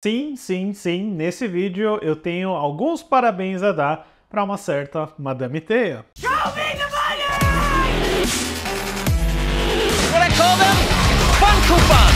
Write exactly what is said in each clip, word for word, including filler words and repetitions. Sim, sim, sim, nesse vídeo eu tenho alguns parabéns a dar para uma certa Madame Teia. Show me the money! What I call them? Fun coupon!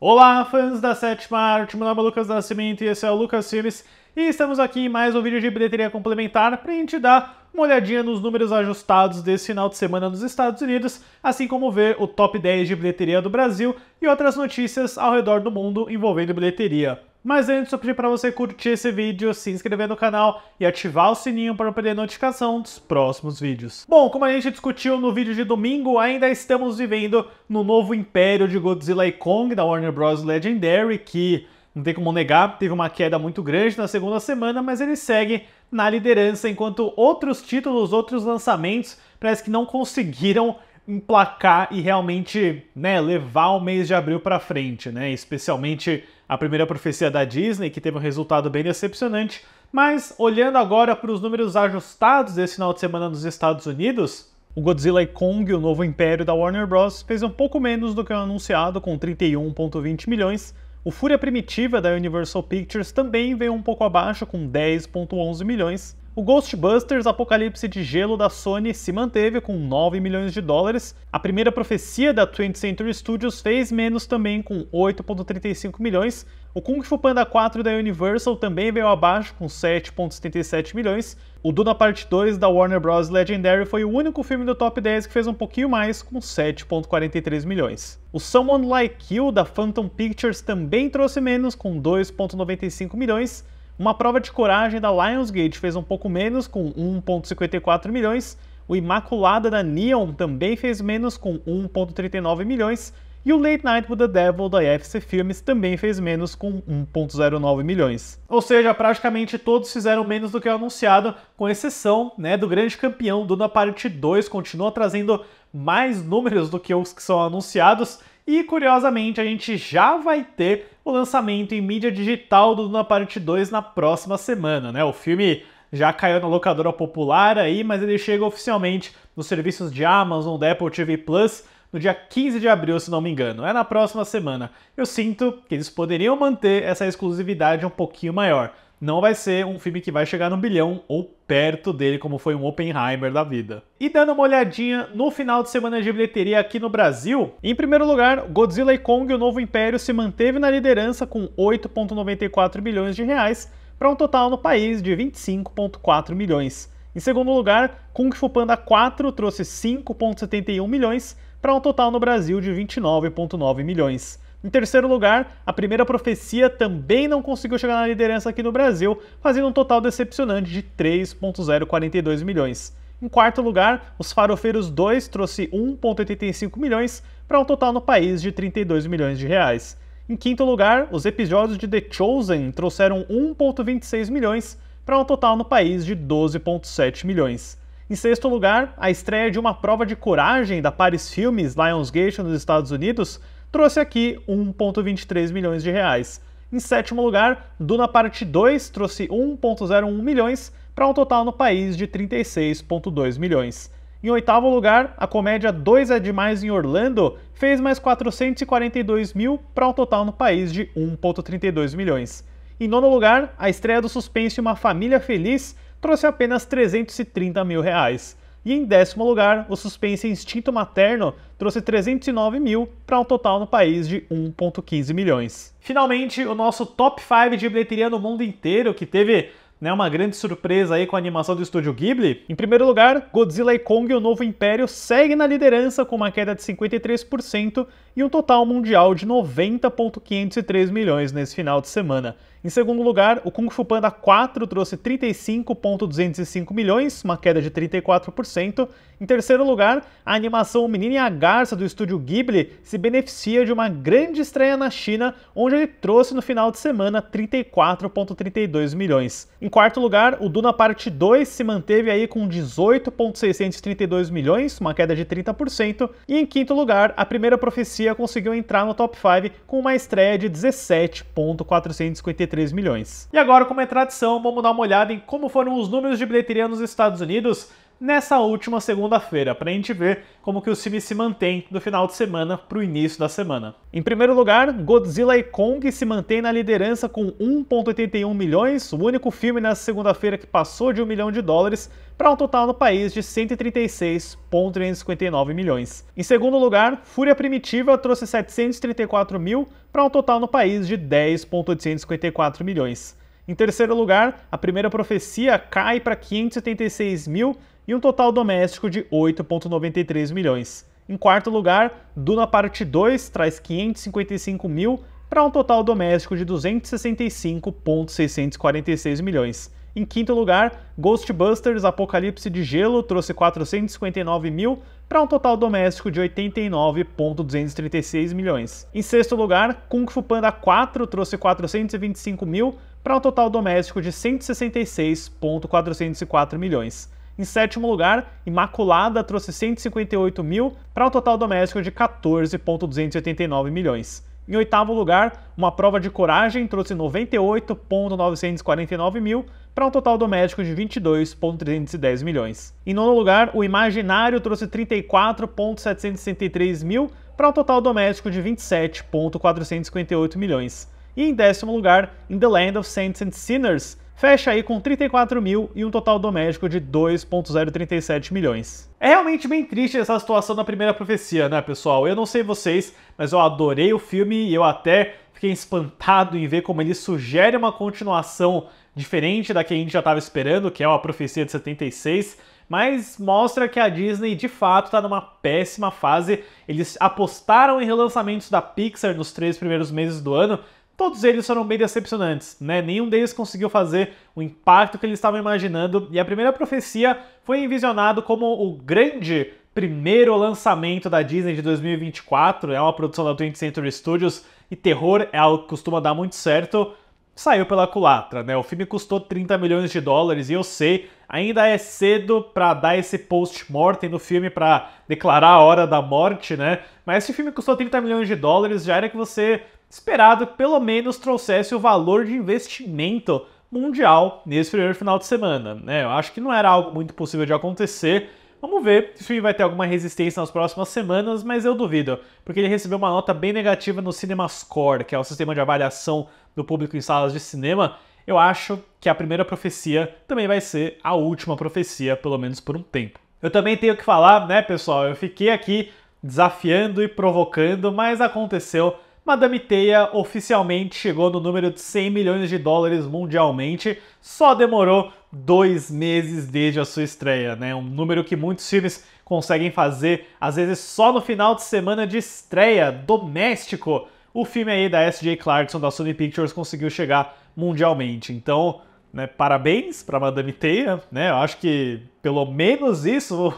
Olá, fãs da sétima arte, meu nome é Lucas Nascimento e esse é o Lucas Filmes. E estamos aqui em mais um vídeo de bilheteria complementar para a gente dar uma olhadinha nos números ajustados desse final de semana nos Estados Unidos, assim como ver o top dez de bilheteria do Brasil e outras notícias ao redor do mundo envolvendo bilheteria. Mas antes, eu pedi para você curtir esse vídeo, se inscrever no canal e ativar o sininho para não perder notificação dos próximos vídeos. Bom, como a gente discutiu no vídeo de domingo, ainda estamos vivendo no novo império de Godzilla e Kong, da Warner Bros. Legendary, que... não tem como negar, teve uma queda muito grande na segunda semana, mas ele segue na liderança, enquanto outros títulos, outros lançamentos, parece que não conseguiram emplacar e realmente, né, levar o mês de abril para frente, né? Especialmente a Primeira Profecia da Disney, que teve um resultado bem decepcionante. Mas olhando agora para os números ajustados desse final de semana nos Estados Unidos, o Godzilla e Kong, o novo império da Warner Bros, fez um pouco menos do que o anunciado, com trinta e um vírgula vinte milhões. O Fúria Primitiva, da Universal Pictures, também veio um pouco abaixo, com dez vírgula onze milhões. O Ghostbusters Apocalipse de Gelo, da Sony, se manteve com nove milhões de dólares. A Primeira Profecia, da twentieth Century Studios, fez menos também, com oito vírgula trinta e cinco milhões. O Kung Fu Panda quatro, da Universal, também veio abaixo, com sete vírgula setenta e sete milhões. O Duna Parte dois, da Warner Bros. Legendary, foi o único filme do top dez que fez um pouquinho mais, com sete vírgula quarenta e três milhões. O Someone Like You, da Phantom Pictures, também trouxe menos, com dois vírgula noventa e cinco milhões. Uma Prova de Coragem, da Lionsgate, fez um pouco menos, com um vírgula cinquenta e quatro milhões. O Imaculada, da Neon, também fez menos, com um vírgula trinta e nove milhões. E o Late Night with the Devil, da I F C Films, também fez menos, com um vírgula zero nove milhões. Ou seja, praticamente todos fizeram menos do que o anunciado, com exceção, né, do grande campeão, Duna Parte dois, continua trazendo mais números do que os que são anunciados. E, curiosamente, a gente já vai ter o lançamento em mídia digital do Duna Parte dois na próxima semana, né? O filme já caiu na locadora popular aí, mas ele chega oficialmente nos serviços de Amazon, da Apple T V Plus, no dia quinze de abril, se não me engano. É na próxima semana. Eu sinto que eles poderiam manter essa exclusividade um pouquinho maior. Não vai ser um filme que vai chegar no bilhão ou perto dele, como foi um Oppenheimer da vida. E dando uma olhadinha no final de semana de bilheteria aqui no Brasil, em primeiro lugar, Godzilla e Kong, o Novo Império, se manteve na liderança com oito vírgula noventa e quatro bilhões de reais, para um total no país de vinte e cinco vírgula quatro milhões. Em segundo lugar, Kung Fu Panda quatro trouxe cinco vírgula setenta e um milhões, para um total no Brasil de vinte e nove vírgula nove milhões. Em terceiro lugar, a Primeira Profecia também não conseguiu chegar na liderança aqui no Brasil, fazendo um total decepcionante de três vírgula zero quarenta e dois milhões. Em quarto lugar, Os Farofeiros dois trouxe um vírgula oitenta e cinco milhões, para um total no país de trinta e dois milhões de reais. Em quinto lugar, os episódios de The Chosen trouxeram um vírgula vinte e seis milhões, para um total no país de doze vírgula sete milhões. Em sexto lugar, a estreia de Uma Prova de Coragem, da Paris Filmes, Lionsgate, nos Estados Unidos, trouxe aqui um vírgula vinte e três milhões de reais. Em sétimo lugar, Duna Parte dois trouxe um vírgula zero um milhões, para um total no país de trinta e seis vírgula dois milhões. Em oitavo lugar, a comédia dois é Demais em Orlando fez mais quatrocentos e quarenta e dois mil, para um total no país de um vírgula trinta e dois milhões. Em nono lugar, a estreia do suspense Uma Família Feliz trouxe apenas trezentos e trinta mil reais. E em décimo lugar, o suspense Instinto Materno trouxe trezentos e nove mil, para um total no país de um vírgula quinze milhões. Finalmente, o nosso top cinco de bilheteria no mundo inteiro, que teve, né, uma grande surpresa aí com a animação do estúdio Ghibli. Em primeiro lugar, Godzilla e Kong, o Novo Império, segue na liderança com uma queda de cinquenta e três por cento e um total mundial de noventa vírgula quinhentos e três milhões nesse final de semana. Em segundo lugar, o Kung Fu Panda quatro trouxe trinta e cinco vírgula duzentos e cinco milhões, uma queda de trinta e quatro por cento. Em terceiro lugar, a animação O Menino e a Garça, do estúdio Ghibli, se beneficia de uma grande estreia na China, onde ele trouxe no final de semana trinta e quatro vírgula trinta e dois milhões. Em quarto lugar, o Duna Parte dois se manteve aí com dezoito vírgula seiscentos e trinta e dois milhões, uma queda de trinta por cento. E em quinto lugar, a Primeira Profecia conseguiu entrar no top cinco com uma estreia de dezessete vírgula quatrocentos e cinquenta e três milhões. E agora, como é tradição, vamos dar uma olhada em como foram os números de bilheteria nos Estados Unidos nessa última segunda-feira, para a gente ver como que os filmes se mantêm do final de semana para o início da semana. Em primeiro lugar, Godzilla e Kong se mantém na liderança com um vírgula oitenta e um milhões, o único filme nessa segunda-feira que passou de um milhão de dólares, para um total no país de cento e trinta e seis vírgula trezentos e cinquenta e nove milhões. Em segundo lugar, Fúria Primitiva trouxe setecentos e trinta e quatro mil, para um total no país de dez vírgula oitocentos e cinquenta e quatro milhões. Em terceiro lugar, a Primeira Profecia cai para quinhentos e setenta e seis mil e um total doméstico de oito vírgula noventa e três milhões. Em quarto lugar, Duna Parte dois traz quinhentos e cinquenta e cinco mil para um total doméstico de duzentos e sessenta e cinco vírgula seiscentos e quarenta e seis milhões. Em quinto lugar, Ghostbusters Apocalipse de Gelo trouxe quatrocentos e cinquenta e nove mil para um total doméstico de oitenta e nove vírgula duzentos e trinta e seis milhões. Em sexto lugar, Kung Fu Panda quatro trouxe quatrocentos e vinte e cinco mil para um total doméstico de cento e sessenta e seis vírgula quatrocentos e quatro milhões. Em sétimo lugar, Imaculada trouxe cento e cinquenta e oito mil para um total doméstico de quatorze vírgula duzentos e oitenta e nove milhões. Em oitavo lugar, Uma Prova de Coragem trouxe noventa e oito vírgula novecentos e quarenta e nove mil para um total doméstico de vinte e dois vírgula trezentos e dez milhões. Em nono lugar, O Imaginário trouxe trinta e quatro vírgula setecentos e sessenta e três mil para um total doméstico de vinte e sete vírgula quatrocentos e cinquenta e oito milhões. E em décimo lugar, In the Land of Saints and Sinners, fecha aí com trinta e quatro mil e um total doméstico de dois vírgula zero trinta e sete milhões. É realmente bem triste essa situação da Primeira Profecia, né, pessoal? Eu não sei vocês, mas eu adorei o filme e eu até fiquei espantado em ver como ele sugere uma continuação diferente da que a gente já estava esperando, que é uma Profecia de setenta e seis, mas mostra que a Disney de fato está numa péssima fase. Eles apostaram em relançamentos da Pixar nos três primeiros meses do ano. Todos eles foram bem decepcionantes, né? Nenhum deles conseguiu fazer o impacto que eles estavam imaginando, e a Primeira Profecia foi envisionado como o grande primeiro lançamento da Disney de dois mil e vinte e quatro, é uma produção da twentieth century studios, e terror é algo que costuma dar muito certo. Saiu pela culatra, né? O filme custou trinta milhões de dólares, e eu sei, ainda é cedo para dar esse post-mortem do filme, para declarar a hora da morte, né? Mas esse filme custou trinta milhões de dólares, já era que você... esperado que pelo menos trouxesse o valor de investimento mundial nesse primeiro final de semana, né? Eu acho que não era algo muito possível de acontecer. Vamos ver se o filme vai ter alguma resistência nas próximas semanas, mas eu duvido, porque ele recebeu uma nota bem negativa no CinemaScore, que é o sistema de avaliação do público em salas de cinema. Eu acho que a Primeira Profecia também vai ser a última profecia, pelo menos por um tempo. Eu também tenho que falar, né, pessoal? Eu fiquei aqui desafiando e provocando, mas aconteceu... Madame Teia oficialmente chegou no número de cem milhões de dólares mundialmente, só demorou dois meses desde a sua estreia, né? Um número que muitos filmes conseguem fazer, às vezes só no final de semana de estreia, doméstico. O filme aí da S J Clarkson, da Sony Pictures, conseguiu chegar mundialmente, então... né, parabéns para Madame Teia, né? Eu acho que pelo menos isso,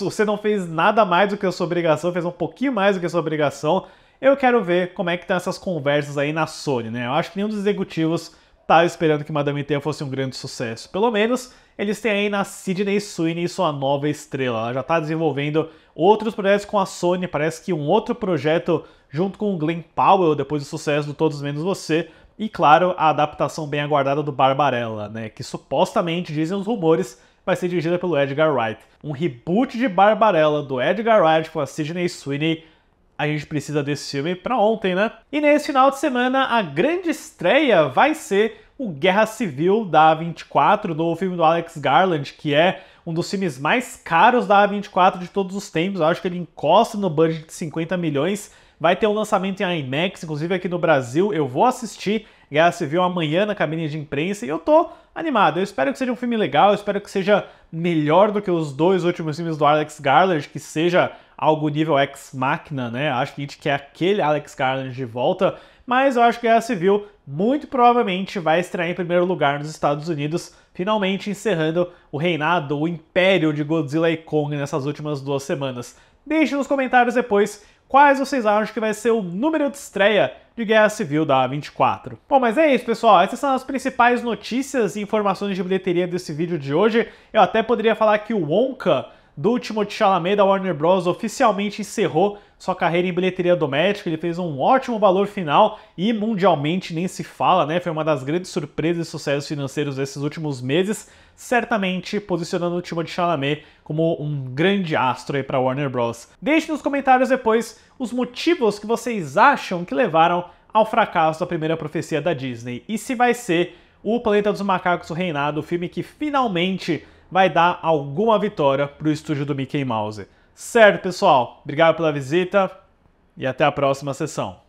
você não fez nada mais do que a sua obrigação, fez um pouquinho mais do que a sua obrigação. Eu quero ver como é que estão essas conversas aí na Sony, né? Eu acho que nenhum dos executivos estava esperando que Madame Teia fosse um grande sucesso. Pelo menos eles têm aí na Sydney Sweeney sua nova estrela. Ela já está desenvolvendo outros projetos com a Sony, parece que um outro projeto junto com o Glenn Powell, depois do sucesso do Todos Menos Você. E claro, a adaptação bem aguardada do Barbarella, né, que supostamente, dizem os rumores, vai ser dirigida pelo Edgar Wright. Um reboot de Barbarella do Edgar Wright com a Sydney Sweeney. A gente precisa desse filme pra ontem, né? E nesse final de semana, a grande estreia vai ser o Guerra Civil da A vinte e quatro, o novo filme do Alex Garland, que é um dos filmes mais caros da A vinte e quatro de todos os tempos. Eu acho que ele encosta no budget de cinquenta milhões. Vai ter um lançamento em IMAX, inclusive aqui no Brasil. Eu vou assistir Guerra Civil amanhã na cabine de imprensa e eu tô animado. Eu espero que seja um filme legal, eu espero que seja melhor do que os dois últimos filmes do Alex Garland, que seja algo nível ex-máquina, né? Acho que a gente quer aquele Alex Garland de volta, mas eu acho que Guerra Civil muito provavelmente vai estrear em primeiro lugar nos Estados Unidos, finalmente encerrando o reinado, o império de Godzilla e Kong nessas últimas duas semanas. Deixe nos comentários depois quais vocês acham que vai ser o número de estreia de Guerra Civil da A vinte e quatro. Bom, mas é isso, pessoal. Essas são as principais notícias e informações de bilheteria desse vídeo de hoje. Eu até poderia falar que o Wonka do Timothée Chalamet da Warner Bros oficialmente encerrou sua carreira em bilheteria doméstica. Ele fez um ótimo valor final e mundialmente nem se fala, né? Foi uma das grandes surpresas e sucessos financeiros desses últimos meses, certamente posicionando o Timothée Chalamet como um grande astro aí para Warner Bros. Deixe nos comentários depois os motivos que vocês acham que levaram ao fracasso da Primeira Profecia da Disney e se vai ser O Planeta dos Macacos, O Reinado, o filme que finalmente vai dar alguma vitória para o estúdio do Mickey Mouse. Certo, pessoal? Obrigado pela visita e até a próxima sessão.